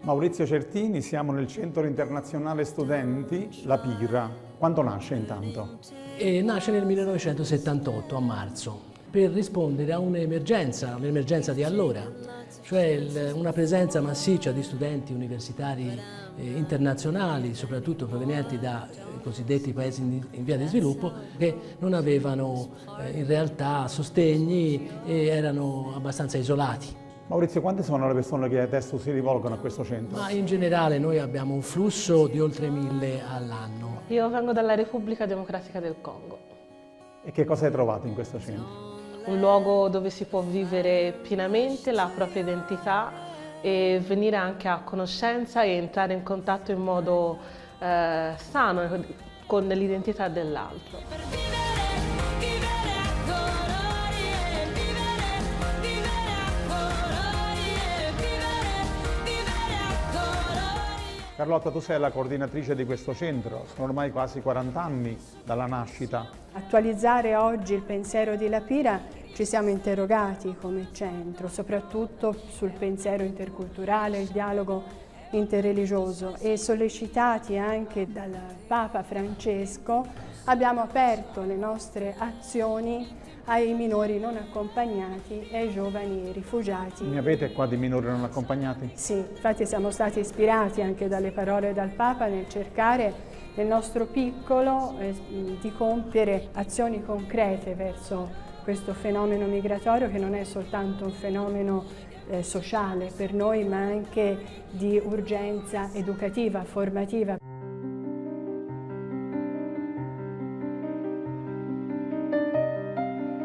Maurizio Certini, siamo nel Centro Internazionale Studenti La Pira. Quando nasce intanto? Nasce nel 1978, a marzo, per rispondere a un'emergenza di allora, cioè una presenza massiccia di studenti universitari internazionali, soprattutto provenienti da cosiddetti paesi in via di sviluppo, che non avevano in realtà sostegni e erano abbastanza isolati. Maurizio, quante sono le persone che adesso si rivolgono a questo centro? Ma in generale noi abbiamo un flusso di oltre 1000 all'anno. Io vengo dalla Repubblica Democratica del Congo. E che cosa hai trovato in questo centro? Un luogo dove si può vivere pienamente la propria identità e venire anche a conoscenza e entrare in contatto in modo sano con l'identità dell'altro. Carlotta, tu sei la coordinatrice di questo centro, sono ormai quasi 40 anni dalla nascita. Attualizzare oggi il pensiero di La Pira, ci siamo interrogati come centro, soprattutto sul pensiero interculturale, il dialogo interreligioso, e sollecitati anche dal Papa Francesco abbiamo aperto le nostre azioni ai minori non accompagnati e ai giovani rifugiati. Ne avete qua di minori non accompagnati? Sì, infatti siamo stati ispirati anche dalle parole del Papa nel cercare nel nostro piccolo di compiere azioni concrete verso questo fenomeno migratorio, che non è soltanto un fenomeno sociale per noi ma anche di urgenza educativa, formativa.